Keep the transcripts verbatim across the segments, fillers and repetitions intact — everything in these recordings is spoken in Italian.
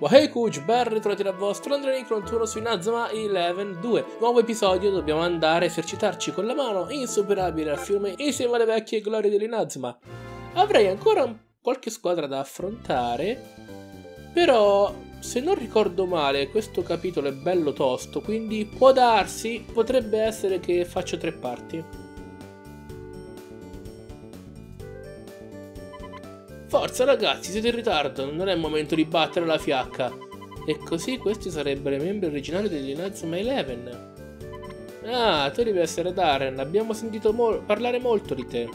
Wahey Cugg, Barry, trovati dal vostro Andrea Nick novantuno su Inazuma Eleven due. Nuovo episodio, dobbiamo andare a esercitarci con la mano insuperabile al fiume insieme alle vecchie glorie dell'Inazuma. Avrei ancora un qualche squadra da affrontare, però se non ricordo male questo capitolo è bello tosto, quindi può darsi, potrebbe essere che faccia tre parti. Forza ragazzi, siete in ritardo, non è il momento di battere la fiacca. E così questi sarebbero i membri originali degli Inazuma Eleven. Ah, tu devi essere Darren, abbiamo sentito mo- parlare molto di te.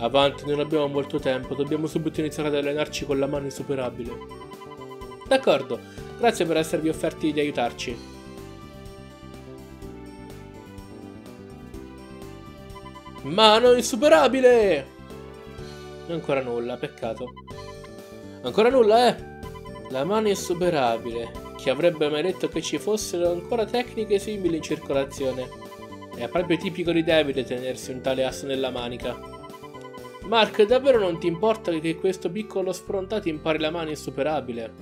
Avanti, non abbiamo molto tempo, dobbiamo subito iniziare ad allenarci con la mano insuperabile. D'accordo, grazie per esservi offerti di aiutarci. Mano insuperabile! Ancora nulla, peccato. Ancora nulla, eh? La mano insuperabile. Chi avrebbe mai detto che ci fossero ancora tecniche simili in circolazione? È proprio tipico di David tenersi un tale asso nella manica. Mark, davvero non ti importa che questo piccolo sfrontato impari la mano insuperabile?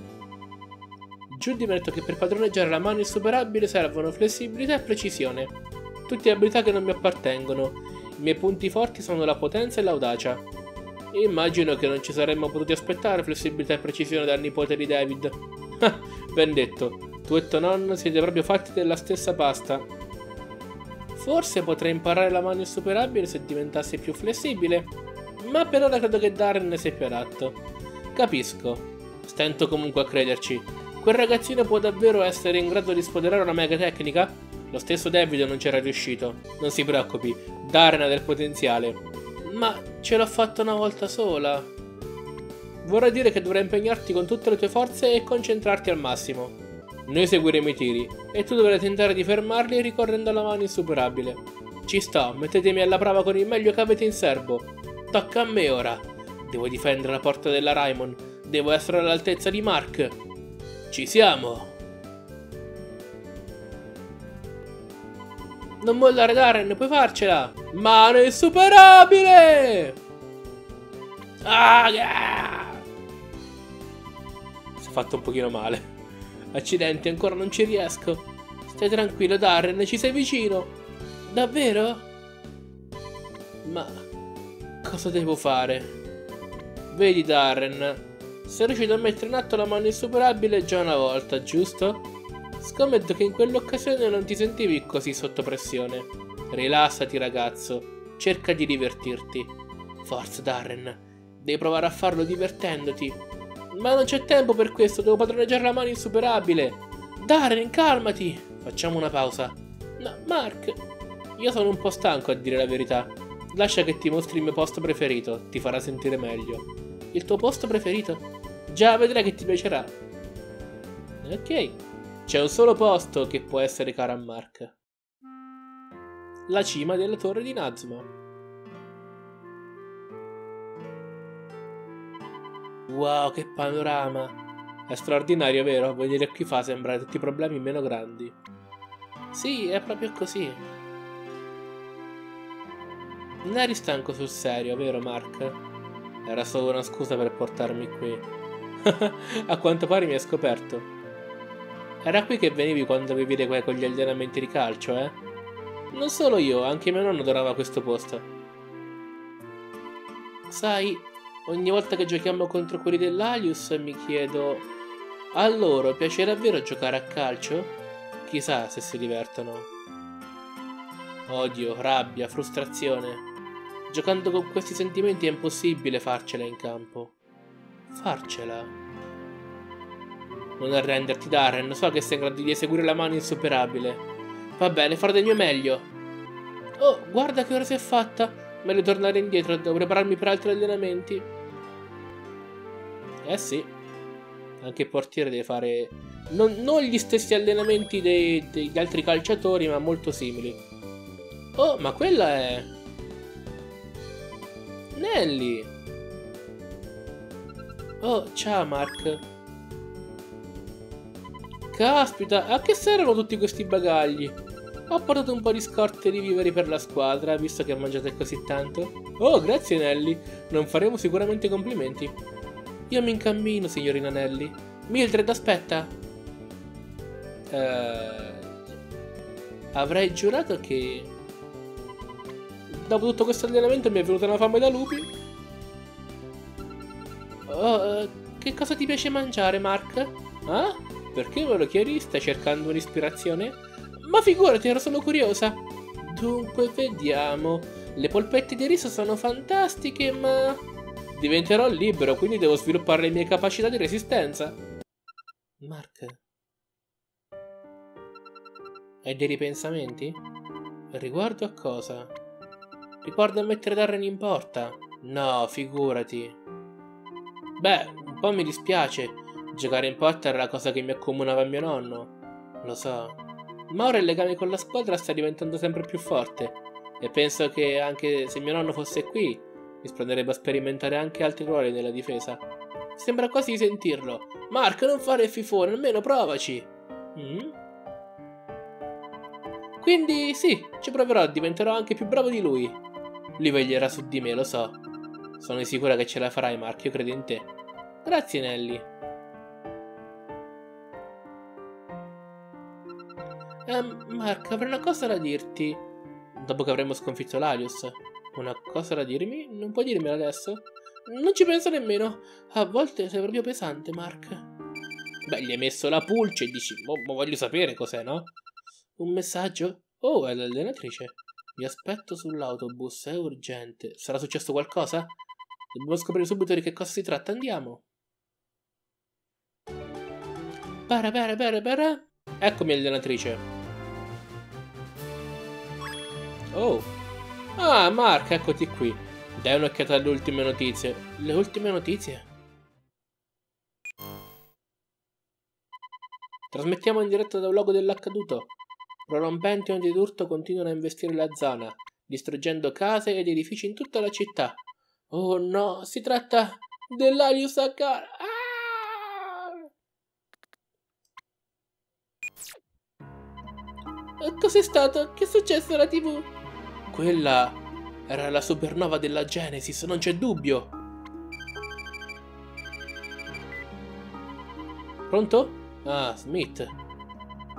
Judy mi ha detto che per padroneggiare la mano insuperabile servono flessibilità e precisione. Tutte abilità che non mi appartengono. I miei punti forti sono la potenza e l'audacia. Immagino che non ci saremmo potuti aspettare flessibilità e precisione dal nipote di David. Ah, ben detto. Tu e tuo nonno siete proprio fatti della stessa pasta. Forse potrei imparare la mano insuperabile se diventassi più flessibile. Ma per ora credo che Darren sia più adatto. Capisco. Stento comunque a crederci. Quel ragazzino può davvero essere in grado di sfoderare una mega tecnica? Lo stesso David non c'era riuscito. Non si preoccupi, Darren ha del potenziale. Ma ce l'ho fatta una volta sola. Vorrei dire che dovrai impegnarti con tutte le tue forze e concentrarti al massimo. Noi seguiremo i tiri e tu dovrai tentare di fermarli ricorrendo alla mano insuperabile. Ci sto, mettetemi alla prova con il meglio che avete in serbo. Tocca a me ora. Devo difendere la porta della Raimon. Devo essere all'altezza di Mark. Ci siamo. Non mollare Darren, puoi farcela. Mano insuperabile. Ah, yeah! Si è fatto un pochino male. Accidenti, ancora non ci riesco. Stai tranquillo Darren, ci sei vicino. Davvero? Ma... cosa devo fare? Vedi Darren, sei riuscito a mettere in atto la mano insuperabile già una volta, giusto? Scommetto che in quell'occasione non ti sentivi così sotto pressione. Rilassati ragazzo, cerca di divertirti. Forza Darren, devi provare a farlo divertendoti. Ma non c'è tempo per questo, devo padroneggiare la mano insuperabile. Darren, calmati. Facciamo una pausa. No, Mark, io sono un po' stanco a dire la verità. Lascia che ti mostri il mio posto preferito, ti farà sentire meglio. Il tuo posto preferito? Già, vedrai che ti piacerà. Ok, c'è un solo posto che può essere caro a Mark. La cima della torre di Nazmo. Wow, che panorama! È straordinario, vero? Venire qui fa sembrare tutti i problemi meno grandi. Sì, è proprio così. Non eri stanco sul serio, vero Mark? Era solo una scusa per portarmi qui. A quanto pare mi hai scoperto. Era qui che venivi quando avevi le con gli allenamenti di calcio, eh? Non solo io, anche mio nonno adorava questo posto. Sai, ogni volta che giochiamo contro quelli dell'Alius mi chiedo... a loro piace davvero giocare a calcio? Chissà se si divertono. Odio, rabbia, frustrazione... Giocando con questi sentimenti è impossibile farcela in campo. Farcela? Non arrenderti Darren, so che sei in grado di eseguire la mano insuperabile. Va bene, farò del mio meglio. Oh, guarda che ora si è fatta. Meglio tornare indietro, devo prepararmi per altri allenamenti. Eh sì. Anche il portiere deve fare... Non, non gli stessi allenamenti dei, degli altri calciatori, ma molto simili. Oh, ma quella è... Nelly! Oh, ciao Mark. Caspita, a che servono tutti questi bagagli? Ho portato un po' di scorte di viveri per la squadra, visto che mangiate così tanto. Oh, grazie Nelly, non faremo sicuramente complimenti. Io mi incammino, signorina Nelly. Mildred, aspetta. Uh, avrei giurato che dopo tutto questo allenamento mi è venuta una fame da lupi. Oh, uh, che cosa ti piace mangiare, Mark? Ah? Perché me lo chiedi? Stai cercando un'ispirazione? Ma figurati, ero solo curiosa. Dunque, vediamo. Le polpette di riso sono fantastiche, ma... diventerò libero, quindi devo sviluppare le mie capacità di resistenza. Mark, hai dei ripensamenti? Riguardo a cosa? Ricorda a mettere Darren in porta? No, figurati. Beh, un po' mi dispiace. Giocare in porta era la cosa che mi accomunava a mio nonno. Lo so. Ma ora il legame con la squadra sta diventando sempre più forte. E penso che anche se mio nonno fosse qui, splenderebbe a sperimentare anche altri ruoli nella difesa. Sembra quasi di sentirlo. Mark, non fare il fifone, almeno provaci. Mm? Quindi sì, ci proverò, diventerò anche più bravo di lui. Lui veglierà su di me, lo so. Sono sicura che ce la farai, Mark, io credo in te. Grazie, Nelly. Um, Mark, avrei una cosa da dirti. Dopo che avremo sconfitto l'Alius. Una cosa da dirmi? Non puoi dirmela adesso? Non ci penso nemmeno. A volte sei proprio pesante, Mark. Beh, gli hai messo la pulce e dici, ma boh, voglio sapere cos'è, no? Un messaggio? Oh, è l'allenatrice. Mi aspetto sull'autobus, è urgente. Sarà successo qualcosa? Dobbiamo scoprire subito di che cosa si tratta, andiamo. Para, para, para, para. Eccomi, allenatrice. Oh. Ah, Mark, eccoti qui. Dai un'occhiata alle ultime notizie. Le ultime notizie? Trasmettiamo in diretta da un luogo dell'accaduto. Prorompenti onde d'urto continuano a investire la zona, distruggendo case ed edifici in tutta la città. Oh no, si tratta dell'Alius Akar. Ah! Cos'è stato? Che è successo alla tivù? Quella era la supernova della Genesis, non c'è dubbio. Pronto? Ah, Smith.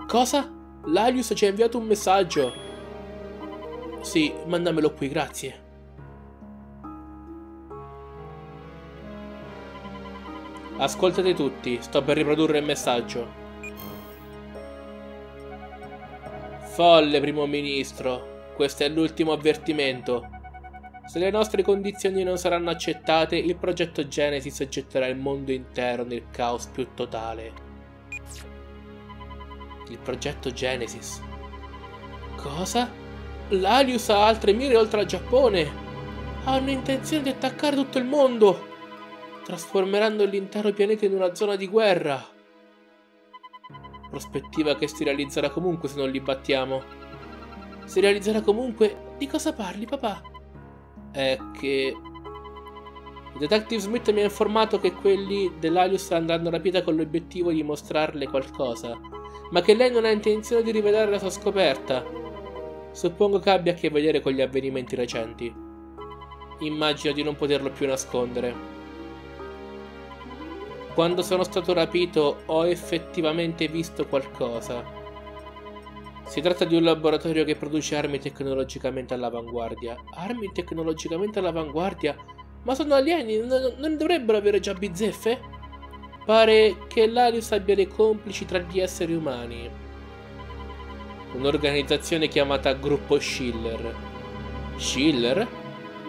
Cosa? L'Alius ci ha inviato un messaggio. Sì, mandamelo qui, grazie. Ascoltate tutti, sto per riprodurre il messaggio. Folle, Primo Ministro. Questo è l'ultimo avvertimento. Se le nostre condizioni non saranno accettate, il progetto Genesis getterà il mondo intero nel caos più totale. Il progetto Genesis. Cosa? L'Alius ha altre mire oltre al Giappone. Hanno intenzione di attaccare tutto il mondo, trasformeranno l'intero pianeta in una zona di guerra. Prospettiva che si realizzerà comunque se non li battiamo. Si realizzerà comunque... Di cosa parli, papà? È che... Il detective Smith mi ha informato che quelli dell'Alius andranno rapita con l'obiettivo di mostrarle qualcosa, ma che lei non ha intenzione di rivelare la sua scoperta. Suppongo che abbia a che vedere con gli avvenimenti recenti. Immagino di non poterlo più nascondere. Quando sono stato rapito ho effettivamente visto qualcosa. Si tratta di un laboratorio che produce armi tecnologicamente all'avanguardia. Armi tecnologicamente all'avanguardia? Ma sono alieni, non, non dovrebbero avere già bizzeffe? Pare che l'Alius abbia dei complici tra gli esseri umani. Un'organizzazione chiamata Gruppo Schiller. Schiller?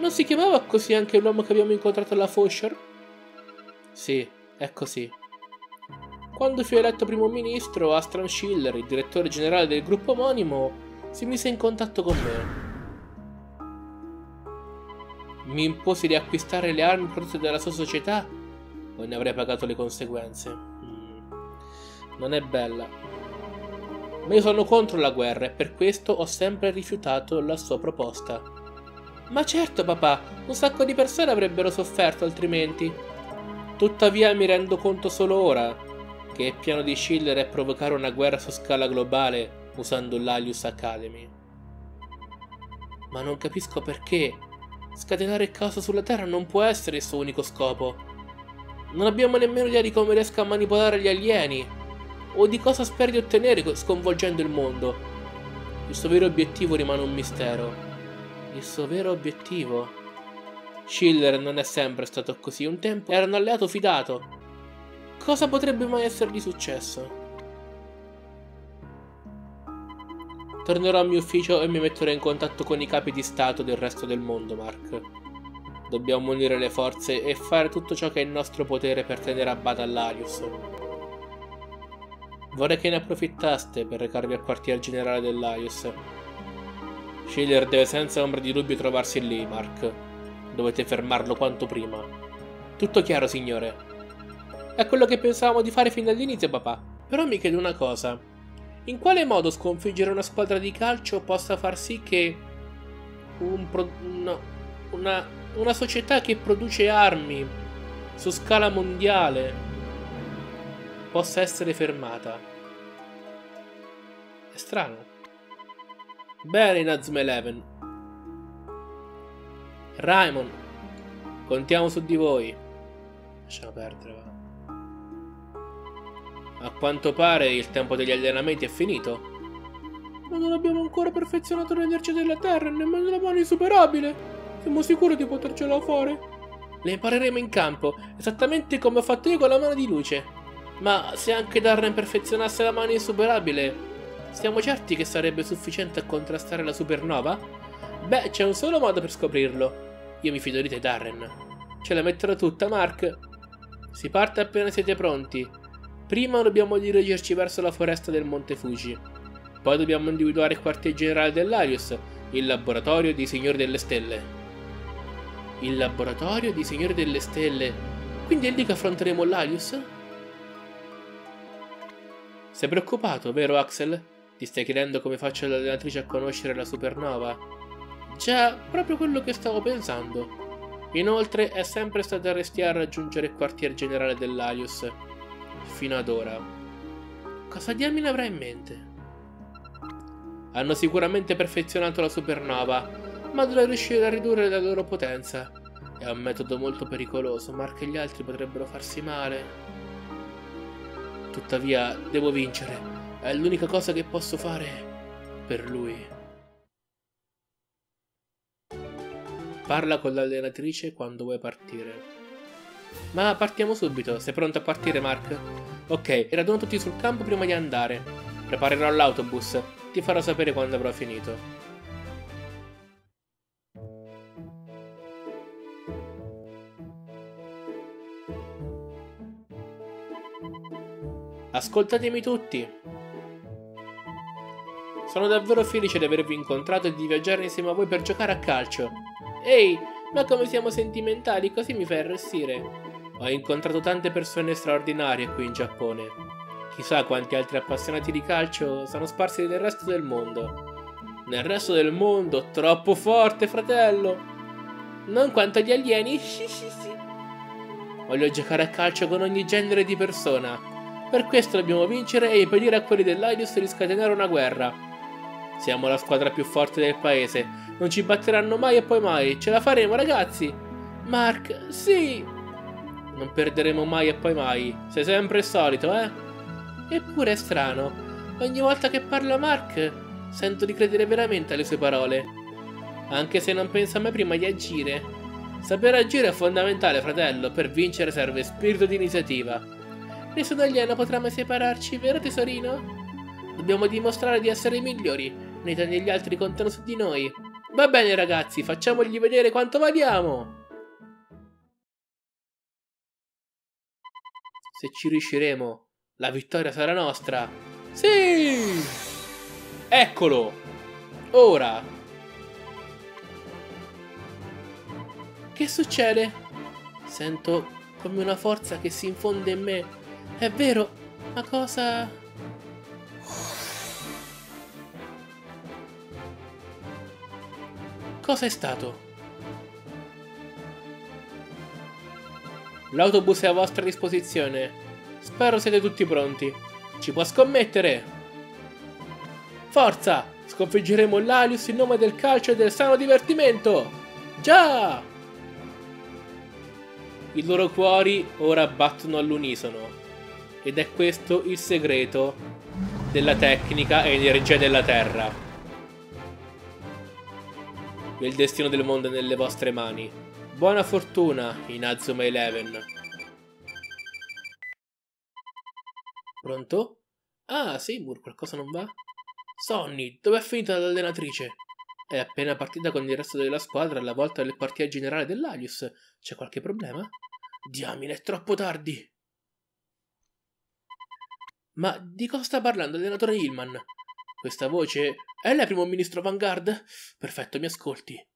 Non si chiamava così anche l'uomo che abbiamo incontrato alla Fosher? Sì, è così. Quando fu eletto primo ministro, Astram Schiller, il direttore generale del gruppo omonimo, si mise in contatto con me. Mi impose di acquistare le armi prodotte dalla sua società o ne avrei pagato le conseguenze. Mm. Non è bella. Ma io sono contro la guerra e per questo ho sempre rifiutato la sua proposta. Ma certo, papà, un sacco di persone avrebbero sofferto altrimenti. Tuttavia mi rendo conto solo ora che il piano di Schiller è provocare una guerra su scala globale usando l'Alius Academy. Ma non capisco perché. Scatenare il caos sulla Terra non può essere il suo unico scopo. Non abbiamo nemmeno idea di come riesca a manipolare gli alieni o di cosa spera di ottenere sconvolgendo il mondo. Il suo vero obiettivo rimane un mistero. Il suo vero obiettivo? Schiller non è sempre stato così. Un tempo era un alleato fidato. Cosa potrebbe mai essere di successo? Tornerò al mio ufficio e mi metterò in contatto con i capi di stato del resto del mondo, Mark. Dobbiamo unire le forze e fare tutto ciò che è in nostro potere per tenere a bada Larius. Vorrei che ne approfittaste per recarvi al quartier generale dell'Larius. Schiller deve senza ombra di dubbio trovarsi lì, Mark. Dovete fermarlo quanto prima. Tutto chiaro, signore. È quello che pensavamo di fare fin dall'inizio, papà. Però mi chiedo una cosa. In quale modo sconfiggere una squadra di calcio possa far sì che un pro... no, una... una società che produce armi su scala mondiale possa essere fermata? È strano. Bene, Inazuma Eleven. Raimon, contiamo su di voi. Lasciamo perdere, va. A quanto pare il tempo degli allenamenti è finito. Ma non abbiamo ancora perfezionato l'energia della Terra e nemmeno la mano insuperabile. Siamo sicuri di potercela fare? Le impareremo in campo, esattamente come ho fatto io con la mano di luce. Ma se anche Darren perfezionasse la mano insuperabile, siamo certi che sarebbe sufficiente a contrastare la supernova? Beh, c'è un solo modo per scoprirlo. Io mi fido di te, Darren. Ce la metterò tutta, Mark. Si parte appena siete pronti. Prima dobbiamo dirigerci verso la foresta del Monte Fuji. Poi dobbiamo individuare il quartier generale dell'Larius, il Laboratorio di Signori delle Stelle. Il Laboratorio di Signori delle Stelle. Quindi è lì che affronteremo Larius? Sei preoccupato, vero Axel? Ti stai chiedendo come faccia l'allenatrice a conoscere la supernova? Già, proprio quello che stavo pensando. Inoltre è sempre stata restia a raggiungere il quartier generale dell'Larius. Fino ad ora. Cosa diamine avrà in mente? Hanno sicuramente perfezionato la supernova, ma dovrà riuscire a ridurre la loro potenza. È un metodo molto pericoloso, Mark e gli altri potrebbero farsi male. Tuttavia, devo vincere. È l'unica cosa che posso fare per lui. Parla con l'allenatrice quando vuoi partire. Ma partiamo subito. Sei pronto a partire, Mark? Ok, raduno tutti sul campo prima di andare. Preparerò l'autobus. Ti farò sapere quando avrò finito. Ascoltatemi tutti! Sono davvero felice di avervi incontrato e di viaggiare insieme a voi per giocare a calcio. Ehi, ma come siamo sentimentali, così mi fai arrossire. Ho incontrato tante persone straordinarie qui in Giappone. Chissà quanti altri appassionati di calcio sono sparsi nel resto del mondo. Nel resto del mondo? Troppo forte, fratello! Non quanto agli alieni! Sì, sì, sì. Voglio giocare a calcio con ogni genere di persona. Per questo dobbiamo vincere e impedire a quelli dell'Larius di scatenare una guerra. Siamo la squadra più forte del paese. Non ci batteranno mai e poi mai. Ce la faremo, ragazzi! Mark, sì! Non perderemo mai e poi mai. Sei sempre il solito, eh? Eppure è strano. Ogni volta che parla Mark, sento di credere veramente alle sue parole. Anche se non pensa mai prima di agire. Saper agire è fondamentale, fratello. Per vincere serve spirito di iniziativa. Nessun alieno potrà mai separarci, vero tesorino? Dobbiamo dimostrare di essere i migliori. Nei tanti degli altri contano su di noi. Va bene ragazzi, facciamogli vedere quanto valiamo! Se ci riusciremo, la vittoria sarà nostra. Sì! Eccolo! Ora! Che succede? Sento come una forza che si infonde in me. È vero, ma cosa... Cosa è stato? L'autobus è a vostra disposizione. Spero siete tutti pronti. Ci può scommettere? Forza! Sconfiggeremo Larius in nome del calcio e del sano divertimento! Già! I loro cuori ora battono all'unisono, ed è questo il segreto della tecnica e energia della Terra. Il destino del mondo è nelle vostre mani. Buona fortuna, Inazuma Eleven. Pronto? Ah, Seymour, qualcosa non va? Sonny, dov'è finita l'allenatrice? È appena partita con il resto della squadra alla volta del quartier generale dell'Alius. C'è qualche problema? Diamine, è troppo tardi! Ma di cosa sta parlando l'allenatore Hillman? Questa voce... è lei, Primo Ministro Vanguard? Perfetto, mi ascolti.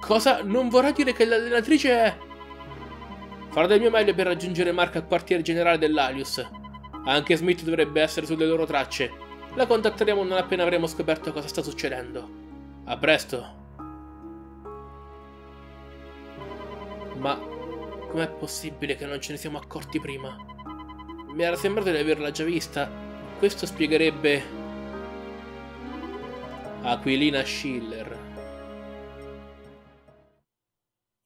Cosa? Non vorrà dire che l'allenatrice è... Farò del mio meglio per raggiungere Mark al quartier generale dell'Alius. Anche Smith dovrebbe essere sulle loro tracce. La contatteremo non appena avremo scoperto cosa sta succedendo. A presto. Ma com'è possibile che non ce ne siamo accorti prima? Mi era sembrato di averla già vista. Questo spiegherebbe... Aquilina Schiller.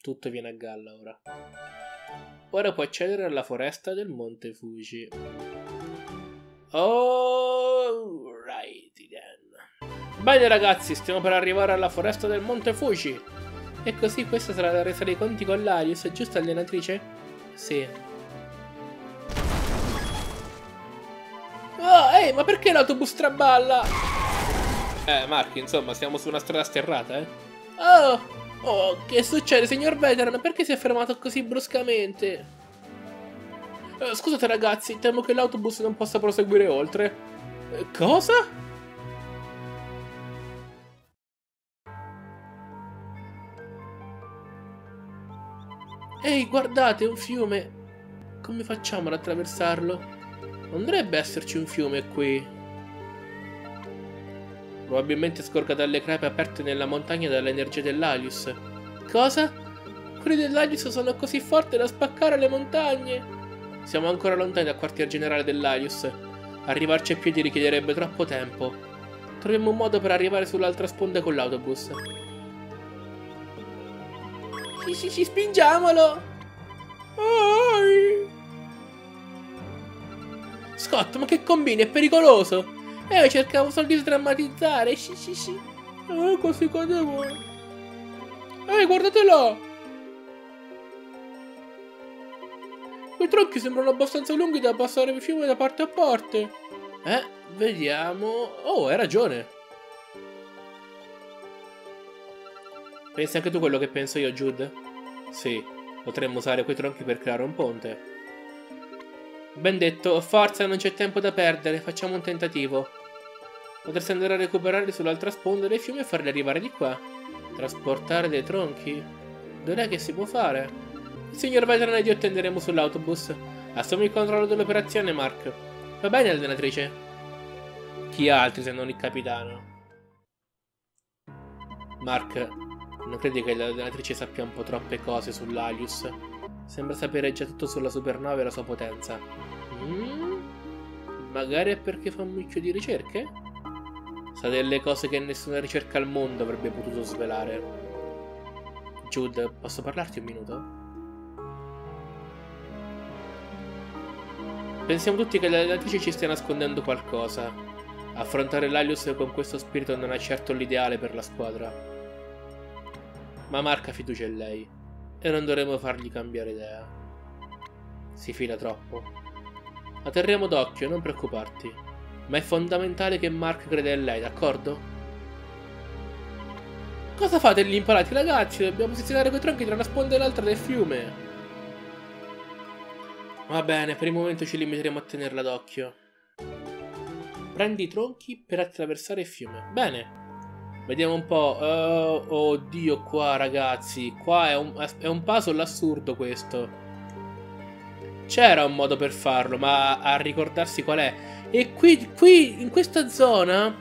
Tutto viene a galla ora. Ora puoi accedere alla foresta del Monte Fuji. Oh! Alrighty then. Bene ragazzi, stiamo per arrivare alla foresta del Monte Fuji. E così questa sarà la resa dei conti con l'Alius, giusto allenatrice? Sì. Oh, ehi, hey, ma perché l'autobus traballa? Eh, Mark, insomma, siamo su una strada sterrata, eh. Oh, oh, che succede, signor Veteran? Perché si è fermato così bruscamente? Eh, scusate ragazzi, temo che l'autobus non possa proseguire oltre. Cosa? Ehi, guardate, un fiume! Come facciamo ad attraversarlo? Non dovrebbe esserci un fiume qui. Probabilmente scorga dalle crepe aperte nella montagna dall'energia dell'Alius. Cosa? Quelli dell'Alius sono così forti da spaccare le montagne! Siamo ancora lontani dal quartier generale dell'Alius. Arrivarci a piedi richiederebbe troppo tempo. Troviamo un modo per arrivare sull'altra sponda con l'autobus. Sì, sì, sì, spingiamolo! Oh. Scott, ma che combini? È pericoloso! Eh, cercavo solo di sdrammatizzare. Sì, sì, sì. Eh, così cadevo. Eh, guardatelo! Quei tronchi sembrano abbastanza lunghi da passare il fiume da parte a parte. Eh, vediamo... Oh, hai ragione. Pensi anche tu quello che penso io, Jude? Sì, potremmo usare quei tronchi per creare un ponte. Ben detto, forza, non c'è tempo da perdere, facciamo un tentativo. Potresti andare a recuperarli sull'altra sponda del fiume e farli arrivare di qua. Trasportare dei tronchi? Dov'è che si può fare? Il signor Veteran ed io attenderemo sull'autobus. Assumi il controllo dell'operazione, Mark. Va bene, allenatrice? Chi altri se non il capitano? Mark, non credi che l'allenatrice sappia un po' troppe cose sull'Alius? Sembra sapere già tutto sulla supernova e la sua potenza. Mm? Magari è perché fa un mucchio di ricerche? Sa delle cose che nessuna ricerca al mondo avrebbe potuto svelare. Jude, posso parlarti un minuto? Pensiamo tutti che l'allenatrice ci stia nascondendo qualcosa. Affrontare l'Alius con questo spirito non è certo l'ideale per la squadra. Ma Mark ha fiducia in lei, e non dovremo fargli cambiare idea. Si fila troppo. La terremo d'occhio, non preoccuparti. Ma è fondamentale che Mark creda in lei, d'accordo? Cosa fate gli impalati, ragazzi? Dobbiamo posizionare quei tronchi tra una sponda e l'altra del fiume. Va bene, per il momento ci limiteremo a tenerla d'occhio. Prendi i tronchi per attraversare il fiume. Bene. Vediamo un po'. Uh, oddio qua, ragazzi. Qua è un, è un puzzle assurdo questo. C'era un modo per farlo, ma a ricordarsi qual è. E qui, qui, in questa zona,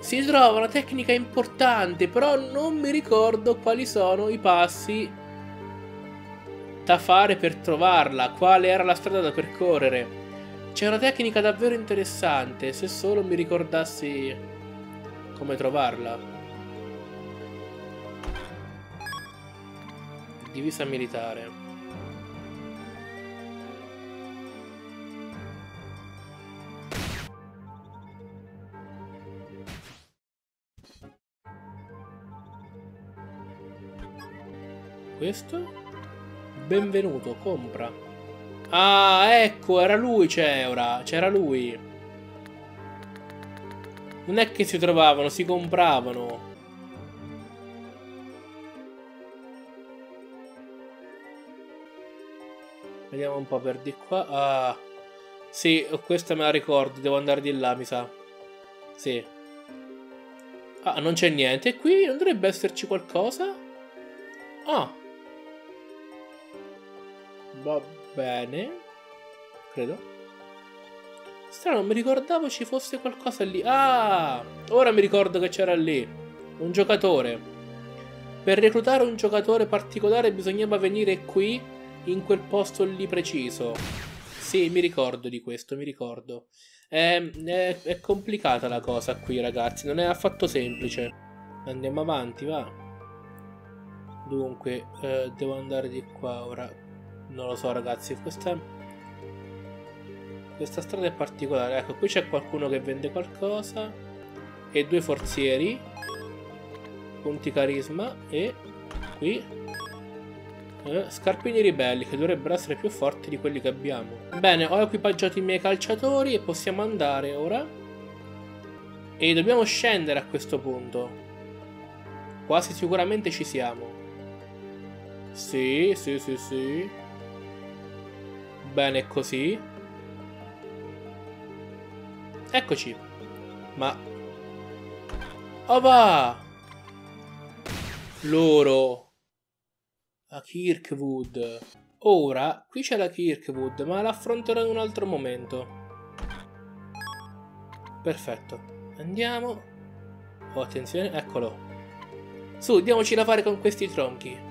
si trova una tecnica importante, però non mi ricordo quali sono i passi da fare per trovarla, quale era la strada da percorrere. C'è una tecnica davvero interessante, se solo mi ricordassi come trovarla. divisa militare. Questo? Benvenuto, compra. Ah, ecco, era lui, c'era, c'era lui. Non è che si trovavano, si compravano. Vediamo un po' per di qua. Ah, sì, questa me la ricordo, devo andare di là, mi sa. Sì. Ah, non c'è niente. E qui non dovrebbe esserci qualcosa? Ah. Va bene, credo. Strano, non mi ricordavo ci fosse qualcosa lì. Ah, ora mi ricordo che c'era lì un giocatore. Per reclutare un giocatore particolare bisognava venire qui, in quel posto lì preciso. Sì, mi ricordo di questo, mi ricordo. È, è, è complicata la cosa qui, ragazzi, non è affatto semplice. Andiamo avanti, va. Dunque, eh, devo andare di qua ora. Non lo so, ragazzi, questa, questa strada è particolare. Ecco, qui c'è qualcuno che vende qualcosa. E due forzieri. Punti carisma. E qui eh, scarpini ribelli, che dovrebbero essere più forti di quelli che abbiamo. Bene, ho equipaggiato i miei calciatori e possiamo andare ora. E dobbiamo scendere a questo punto. Quasi sicuramente ci siamo. Sì, sì, sì, sì. Bene così. Eccoci. Ma oh, va! Loro a Kirkwood. Ora qui c'è la Kirkwood, ma la affronterò in un altro momento. Perfetto. Andiamo. Oh, attenzione, eccolo. Su, diamoci da fare con questi tronchi.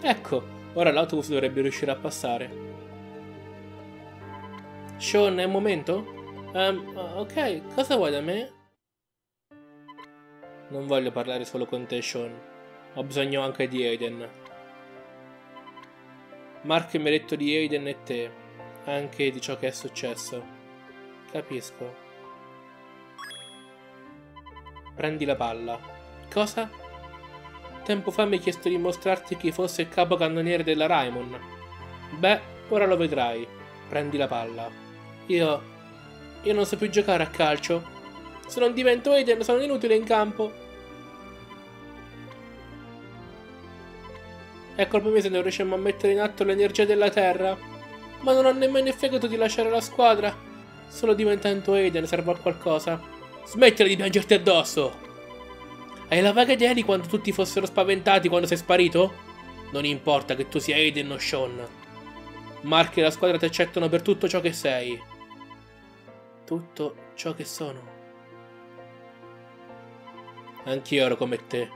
Ecco, ora l'autobus dovrebbe riuscire a passare. Shawn, è un momento? Um, ok, cosa vuoi da me? Non voglio parlare solo con te, Shawn. Ho bisogno anche di Aiden. Mark mi ha detto di Aiden e te, anche di ciò che è successo. Capisco. Prendi la palla. Cosa? Tempo fa mi hai chiesto di mostrarti chi fosse il capocannoniere della Raimon. Beh, ora lo vedrai. Prendi la palla. Io... io non so più giocare a calcio. Se non divento Aiden sono inutile in campo. È colpa mia se non riusciamo a mettere in atto l'energia della terra. Ma non ho nemmeno il fegato di lasciare la squadra. Solo diventando Aiden serve a qualcosa. Smettila di piangerti addosso! Hai la vaga idea di quando tutti fossero spaventati quando sei sparito? Non importa che tu sia Aiden o Shawn. Mark e la squadra ti accettano per tutto ciò che sei. Tutto ciò che sono. Anch'io ero come te.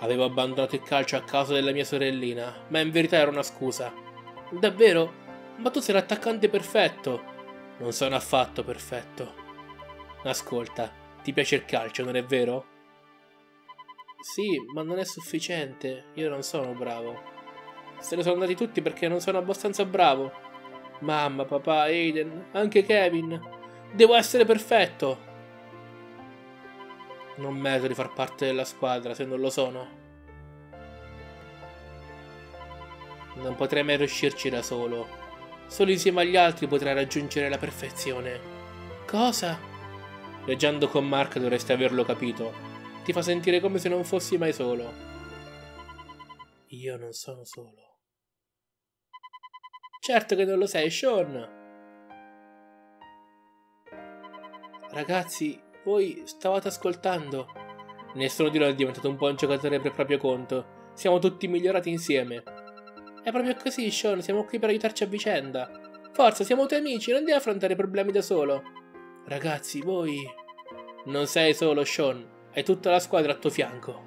Avevo abbandonato il calcio a causa della mia sorellina, ma in verità era una scusa. Davvero? Ma tu sei l'attaccante perfetto. Non sono affatto perfetto. Ascolta, ti piace il calcio, non è vero? Sì, ma non è sufficiente. Io non sono bravo. Se ne sono andati tutti perché non sono abbastanza bravo. Mamma, papà, Aiden, anche Kevin. Devo essere perfetto. Non merito di far parte della squadra se non lo sono. Non potrei mai riuscirci da solo. Solo insieme agli altri potrei raggiungere la perfezione. Cosa? Leggendo con Mark dovresti averlo capito. Ti fa sentire come se non fossi mai solo. Io non sono solo. Certo che non lo sei, Shawn. Ragazzi, voi stavate ascoltando. Nessuno di noi è diventato un buon giocatore per proprio conto. Siamo tutti migliorati insieme. È proprio così, Shawn, siamo qui per aiutarci a vicenda. Forza, siamo tuoi amici, non devi affrontare problemi da solo. Ragazzi, voi... non sei solo, Shawn. Hai tutta la squadra a tuo fianco.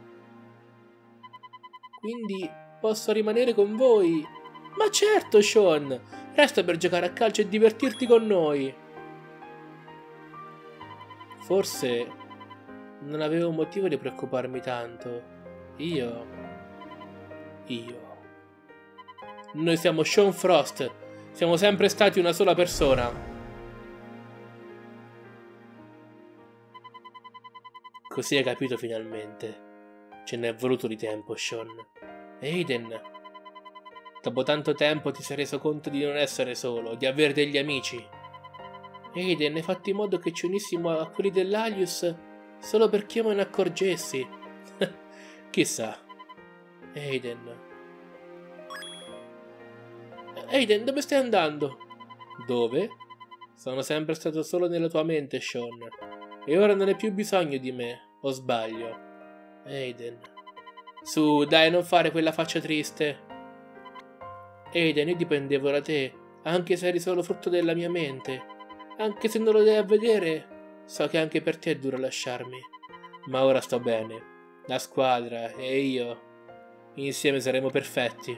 Quindi posso rimanere con voi? Ma certo, Shawn! Resta per giocare a calcio e divertirti con noi. Forse Non avevo motivo di preoccuparmi tanto. Io... Io... Noi siamo Shawn Frost. Siamo sempre stati una sola persona. Così hai capito finalmente. Ce n'è voluto di tempo, Shawn. Aiden, dopo tanto tempo ti sei reso conto di non essere solo, di avere degli amici. Aiden, hai fatto in modo che ci unissimo a quelli dell'Alius solo perché io me ne accorgessi. Chissà. Aiden... Aiden, dove stai andando? Dove? Sono sempre stato solo nella tua mente, Shawn. E ora non hai più bisogno di me, o sbaglio? Aiden... Su, dai, non fare quella faccia triste. Aiden, io dipendevo da te, anche se eri solo frutto della mia mente. Anche se non lo dai a vedere, so che anche per te è duro lasciarmi. Ma ora sto bene. La squadra e io... insieme saremo perfetti.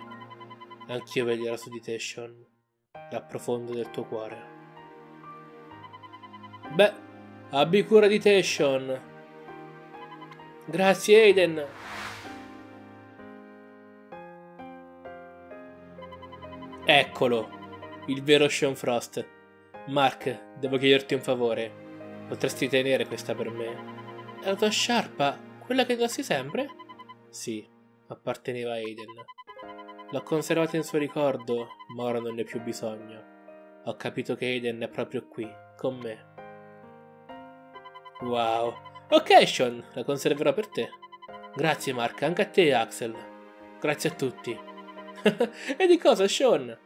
Anch'io veglierò su di te, Shawn, dal profondo del tuo cuore. Beh, abbi cura di te, Shawn. Grazie, Aiden. Eccolo, il vero Shawn Frost. Mark, devo chiederti un favore. Potresti tenere questa per me? È la tua sciarpa, quella che indossi sempre? Sì, apparteneva a Aiden. L'ho conservata in suo ricordo, ma ora non ne ho più bisogno. Ho capito che Aiden è proprio qui, con me. Wow. Ok, Shawn, la conserverò per te. Grazie, Mark, anche a te, Axel. Grazie a tutti. E di cosa, Shawn?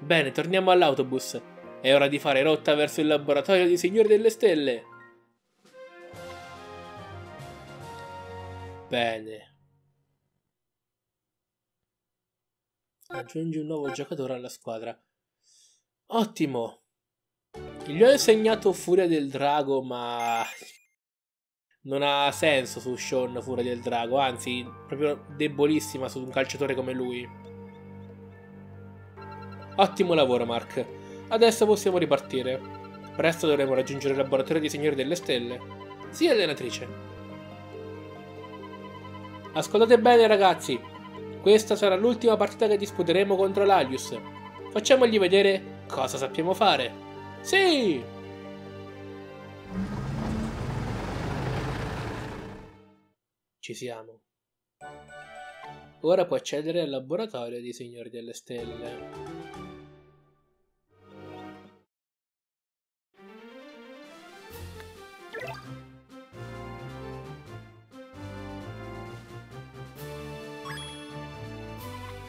Bene, torniamo all'autobus. È ora di fare rotta verso il laboratorio di Signori delle Stelle. Bene. Aggiungi un nuovo giocatore alla squadra. Ottimo. Gli ho insegnato Furia del Drago, ma non ha senso su Shawn Furia del Drago. Anzi, proprio debolissima su un calciatore come lui. Ottimo lavoro, Mark. Adesso possiamo ripartire. Presto dovremo raggiungere il laboratorio dei Signori delle Stelle. Sì, allenatrice. Ascoltate bene, ragazzi. Questa sarà l'ultima partita che disputeremo contro l'Alius. Facciamogli vedere cosa sappiamo fare. Sì! Ci siamo. Ora puoi accedere al laboratorio dei Signori delle Stelle.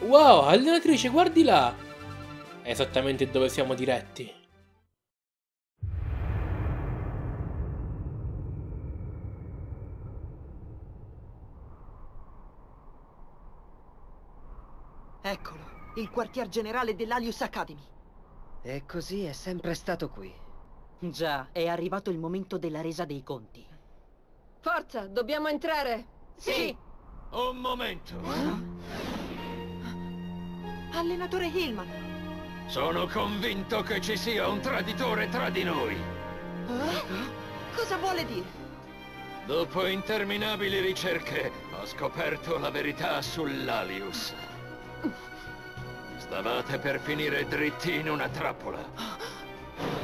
Wow, allenatrice, guardi là! È esattamente dove siamo diretti. Eccolo, il quartier generale dell'Alius Academy. E così è sempre stato qui. Già, è arrivato il momento della resa dei conti. Forza, dobbiamo entrare! Sì! Sì. Un momento! Eh? Allenatore Hillman! Sono convinto che ci sia un traditore tra di noi! Eh? Cosa vuole dire? Dopo interminabili ricerche, ho scoperto la verità sull'Alius. Stavate per finire dritti in una trappola.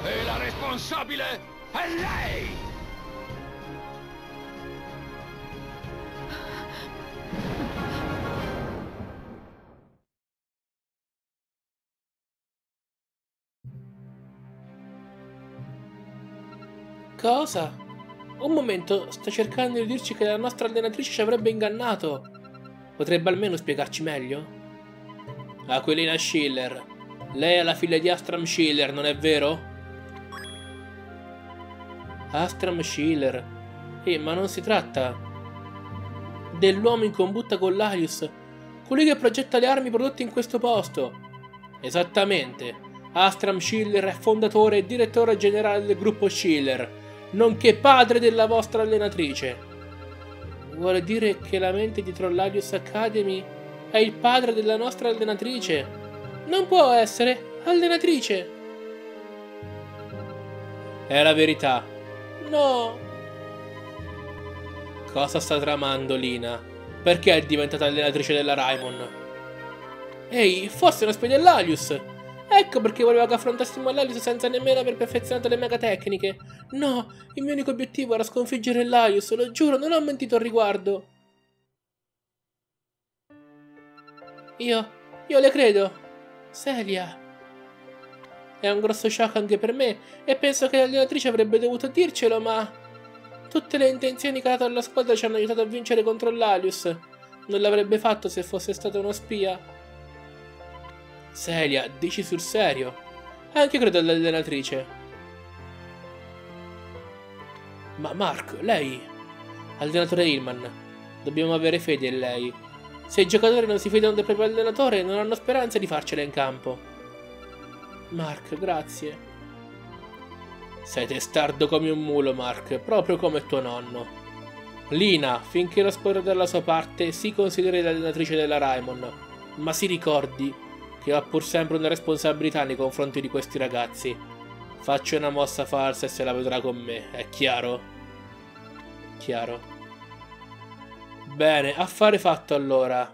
E la responsabile è lei! Cosa? Un momento, sta cercando di dirci che la nostra allenatrice ci avrebbe ingannato. Potrebbe almeno spiegarci meglio? Aquilina Schiller. Lei è la figlia di Astram Schiller, non è vero? Astram Schiller. Eh, ma non si tratta dell'uomo in combutta con l'Alius, colui che progetta le armi prodotte in questo posto. Esattamente. Astram Schiller è fondatore e direttore generale del Gruppo Schiller, nonché padre della vostra allenatrice. Vuole dire che la mente dietro l'Alius Academy è il padre della nostra allenatrice? Non può essere allenatrice! È la verità. No! cosa sta tramando Lina? Perché è diventata allenatrice della Raimon? Ehi, forse è una spia dell'Alius! Ecco perché voleva che affrontassimo l'Alius senza nemmeno aver perfezionato le mega tecniche. No, il mio unico obiettivo era sconfiggere l'Alius, lo giuro, non ho mentito al riguardo. Io, io le credo. Celia. È un grosso shock anche per me e penso che l'allenatrice avrebbe dovuto dircelo, ma... Tutte le intenzioni che ha dato alla squadra ci hanno aiutato a vincere contro l'Alius. Non l'avrebbe fatto se fosse stata uno spia. Celia, dici sul serio? Anche credo all'allenatrice. Ma Mark, lei... Allenatore Hillman. Dobbiamo avere fede in lei. Se i giocatori non si fidano del proprio allenatore, non hanno speranza di farcela in campo. Mark, grazie. Sei testardo come un mulo, Mark, proprio come tuo nonno. Lina, finché lo sporo dalla sua parte, si consideri l'allenatrice della Raimon, ma si ricordi che ha pur sempre una responsabilità nei confronti di questi ragazzi. Faccio una mossa falsa e se la vedrà con me, è chiaro? Chiaro. Bene, affare fatto allora.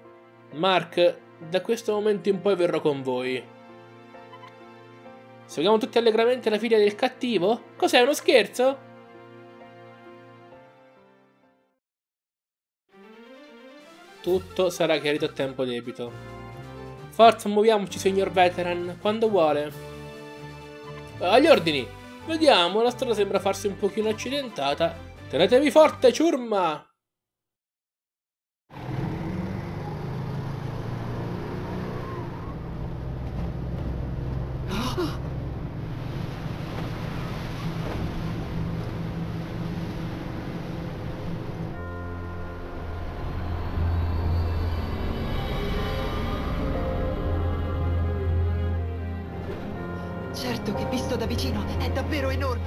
Mark, da questo momento in poi verrò con voi. Seguiamo tutti allegramente la figlia del cattivo? Cos'è, uno scherzo? Tutto sarà chiarito a tempo debito. Forza, muoviamoci, signor Veteran, quando vuole. Agli ordini! Vediamo, la strada sembra farsi un pochino accidentata. Tenetevi forte, ciurma! Certo che visto da vicino è davvero enorme.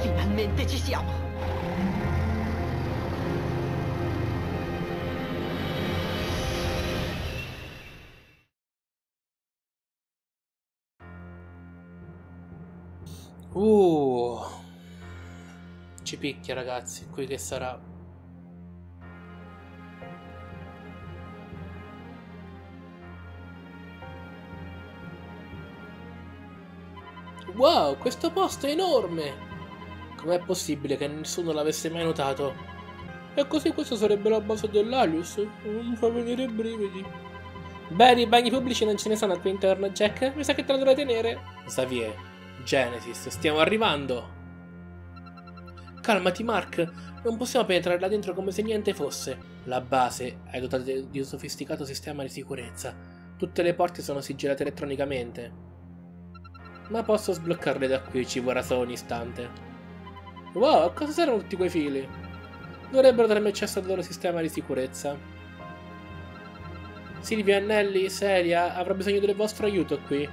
Finalmente ci siamo. Uh, ci picchia, ragazzi, qui che sarà. Wow, questo posto è enorme! Com'è possibile che nessuno l'avesse mai notato? E così questo sarebbe la base dell'Alius? Non mi fa venire i brividi. Bene, i bagni pubblici non ce ne sono al tuo interno, Jack. Mi sa che te la dovrai tenere. Xavier. Genesis, stiamo arrivando. Calmati, Mark, non possiamo penetrare là dentro come se niente fosse. La base è dotata di un sofisticato sistema di sicurezza. Tutte le porte sono sigillate elettronicamente. Ma posso sbloccarle da qui, ci vorrà solo un istante. Wow, a cosa servono tutti quei fili? Dovrebbero darmi accesso al loro sistema di sicurezza. Silvia, Nelly, Celia, avrò bisogno del vostro aiuto qui.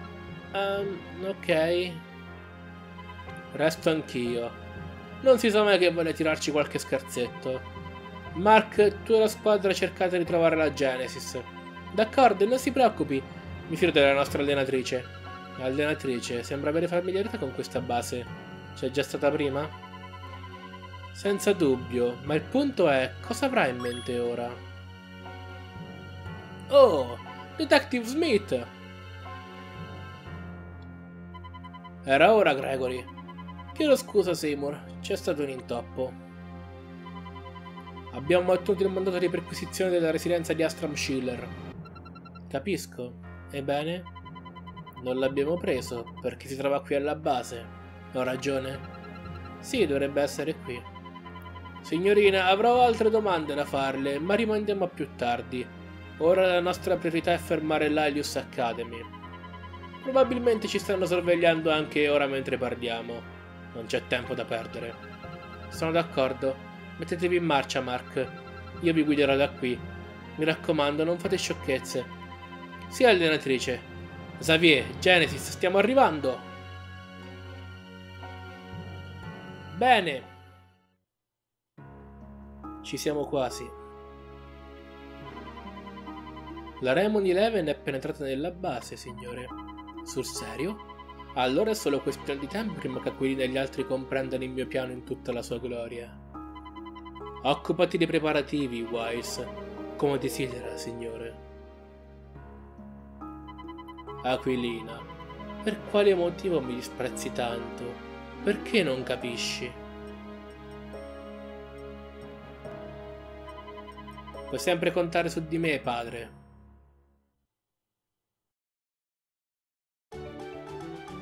Ehm, um, ok. Resto anch'io. Non si sa mai che vuole tirarci qualche scherzetto. Mark, tu e la squadra cercate di trovare la Genesis. D'accordo, non si preoccupi. Mi fido della nostra allenatrice. L'allenatrice sembra avere familiarità con questa base. C'è già stata prima? Senza dubbio, ma il punto è cosa avrà in mente ora? Oh, Detective Smith! Era ora, Gregory. Chiedo scusa, Seymour, c'è stato un intoppo. Abbiamo ottenuto il mandato di perquisizione della residenza di Astram Schiller. Capisco. Ebbene? Non l'abbiamo preso, perché si trova qui alla base. Ho ragione? Sì, dovrebbe essere qui. Signorina, avrò altre domande da farle, ma rimandiamo a più tardi. Ora la nostra priorità è fermare l'Alius Academy. Probabilmente ci stanno sorvegliando anche ora mentre parliamo. Non c'è tempo da perdere. Sono d'accordo. Mettetevi in marcia, Mark. Io vi guiderò da qui. Mi raccomando, non fate sciocchezze. Sì, allenatrice. Xavier, Genesis, stiamo arrivando. Bene. Ci siamo quasi. La Raimon Eleven è penetrata nella base, signore. Sul serio? Allora è solo questione di tempo prima che Aquilina e gli altri comprendano il mio piano in tutta la sua gloria. Occupati dei preparativi, Wise, come desidera, signore. Aquilina, per quale motivo mi disprezzi tanto? Perché non capisci? Puoi sempre contare su di me, padre.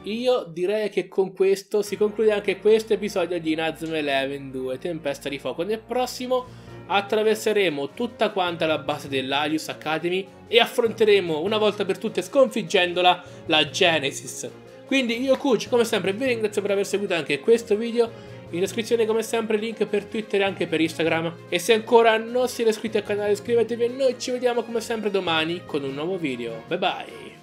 Io direi che con questo si conclude anche questo episodio di Inazuma Eleven due, Tempesta di Fuoco. Nel prossimo attraverseremo tutta quanta la base dell'Alius Academy e affronteremo una volta per tutte, sconfiggendola, la Genesis. Quindi io, Cugg, come sempre vi ringrazio per aver seguito anche questo video. In descrizione come sempre link per Twitter e anche per Instagram. E se ancora non siete iscritti al canale iscrivetevi e noi ci vediamo come sempre domani con un nuovo video. Bye bye!